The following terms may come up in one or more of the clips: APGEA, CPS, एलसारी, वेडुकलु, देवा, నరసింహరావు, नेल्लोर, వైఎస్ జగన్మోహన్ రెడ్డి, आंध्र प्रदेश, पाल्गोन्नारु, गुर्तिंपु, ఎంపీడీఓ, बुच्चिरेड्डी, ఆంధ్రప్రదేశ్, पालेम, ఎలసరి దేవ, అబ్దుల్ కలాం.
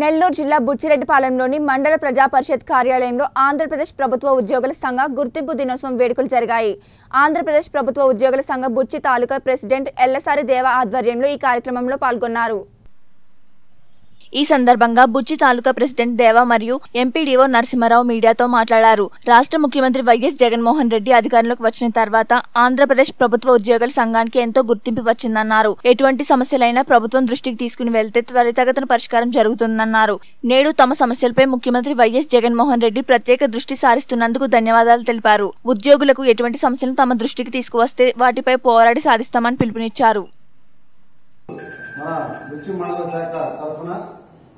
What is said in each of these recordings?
नेल्लोर जिला बुच्चिरेड्डी पालेम मंडल प्रजा परिषत् कार्यालय में आंध्र प्रदेश प्रभुत्व उद्योगुल संघ गुर्तिंपु दिनोत्सव वेडुकलु जरिगायि। आंध्र प्रदेश प्रभुत्व उद्योगुल संघ बुच्चि तालूका प्रेसिडेंट एलसारी देवा आध्वर्यंलो ई कार्यक्रमंलो पाल्गोन्नारु। ఈ సందర్భంగా బుచ్చి తాలూకా ప్రెసిడెంట్ దేవా మరియు ఎంపీడీఓ నరసింహరావు మీడియాతో మాట్లాడారు। రాష్ట్ర ముఖ్యమంత్రి వైఎస్ జగన్మోహన్ రెడ్డి అధికారంలోకి వచ్చిన తర్వాత ఆంధ్రప్రదేశ్ ప్రభుత్వ ఉద్యోగుల సంఘానికి ఎంతో గుర్తింపు వచ్చిందన్నారు। ఎటువంటి సమస్యలైనా ప్రభుత్వం దృష్టికి తీసుకుని వెళ్తే త్వరితగతిన పరిష్కారం జరుగుతుందన్నారు। నేడు తమ సమస్యలపై ముఖ్యమంత్రి వైఎస్ జగన్మోహన్ రెడ్డి ప్రత్యేక దృష్టి సారిస్తున్నందుకు ధన్యవాదాలు తెలిపారు। ఉద్యోగులకు ఎటువంటి సమస్యలను తమ దృష్టికి తీసుకువస్తే వాటిపై పోరాడి సాధిస్తామని పిలుపునిచ్చారు।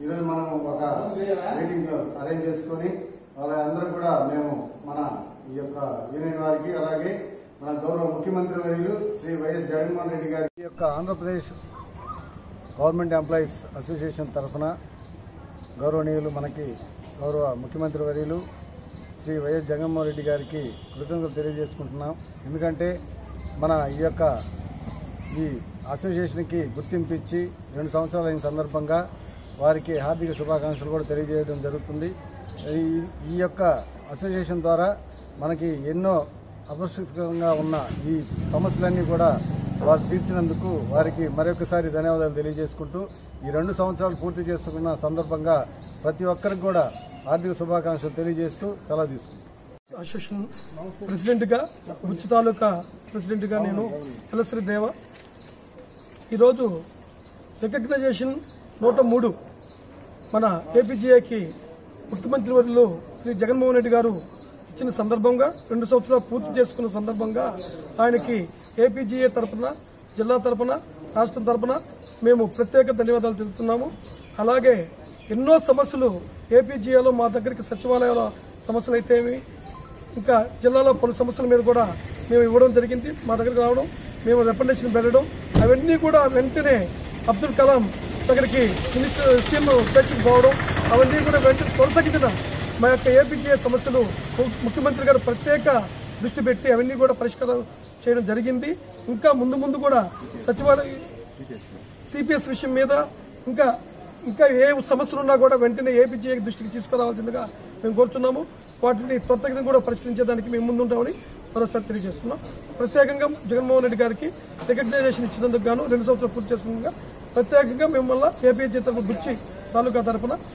ఈరోజు మనం ఒక మీటింగ్ అరేంజ్ చేసుకొని వాళ్ళందరూ కూడా మేము మన ఈ యొక్క యూనియన్ వారికి అలాగే మన గౌరవ ముఖ్యమంత్రి వర్యులు శ్రీ వైఎస్ జగన్మోహన్ రెడ్డి గారి యొక్క ఆంధ్రప్రదేశ్ గవర్నమెంట్ ఎంప్లాయీస్ అసోసియేషన్ తరఫున గౌరవనీయులు మనకి గౌరవ ముఖ్యమంత్రి వర్యులు శ్రీ వైఎస్ జగన్మోహన్ రెడ్డి గారికి కృతజ్ఞతలు తెలియజేసుకుంటున్నాం। ఎందుకంటే మన ఈ అసోసియేషన్కి గుర్తింపు ఇచ్చి 2 సంవత్సరాలు అయిన సందర్భంగా వారికి హార్దిక శుభాకాంక్షలు కూడా తెలియజేయడం జరుగుతుంది। ఈ యొక్క అసోసియేషన్ ద్వారా మనకి ఎన్నో అవసరంగా ఉన్న ఈ సమస్యలన్నీ కూడా వారు తీర్చినందుకు వారికి మరొకసారి ధన్యవాదాలు తెలియజేసుకుంటూ ఈ 2 సంవత్సరాలు పూర్తి చేసుకున్న సందర్భంగా ప్రతి ఒక్కరికి కూడా హార్దిక శుభాకాంక్షలు తెలియజేస్తూ సెలవు తీసుకుంటాం। అసోసియేషన్ ప్రెసిడెంట్గా బుచ్చి తాలూకా ప్రెసిడెంట్గా నేను ఎలసరి దేవ ఈరోజు రికగ్నైజేషన్ 103 మన APGEAకి ముఖ్యమంత్రి వర్యులు శ్రీ జగన్మోహన్ రెడ్డి గారు ఇచ్చిన సందర్భంగా 2 సంవత్సరాలు పూర్తి చేసుకున్న సందర్భంగా ఆయనకి APGEA తరఫున జిల్లా తరఫున రాష్ట్రం తరఫున మేము ప్రత్యేక ధన్యవాదాలు తెలుపుతున్నాము। అలాగే ఎన్నో సమస్యలు APGEAలో మా దగ్గరికి సచివాలయాల సమస్యలు అయితేవి ఇంకా జిల్లాలో పలు సమస్యల మీద కూడా మేము ఇవ్వడం జరిగింది। మా దగ్గరికి రావడం మేము రిప్రజెంటేషన్ పెట్టడం అవన్నీ కూడా వెంటనే అబ్దుల్ కలాం దగ్గరికి మినిస్టర్ సీఎం ప్రేక్షకు పోవడం అవన్నీ కూడా వెంటనే కొనసాగించిన మా యొక్క APGEA సమస్యలు ముఖ్యమంత్రి గారు ప్రత్యేక దృష్టి పెట్టి అవన్నీ కూడా పరిష్కారం చేయడం జరిగింది। ఇంకా ముందు కూడా సచివాలయం CPS విషయం మీద ఇంకా ఇంకా ఏ సమస్యలు ఉన్నా కూడా వెంటనే APGEA దృష్టికి తీసుకురావాల్సిందిగా మేము కోరుతున్నాము। వాటిని త్వరతగతిన కూడా పరిష్కరించేదానికి మేము ముందుంటామని మరోసారి తెలియజేస్తున్నాం। ప్రత్యేకంగా జగన్మోహన్ రెడ్డి గారికి రికగ్నైజేషన్ ఇచ్చినందుకు గాను 2 సంవత్సరాలు పూర్తి చేసుకున్నాక ప్రత్యేకంగా మిమ్మల్ని APGEA తరఫున బుచ్చి తాలూకా తరఫున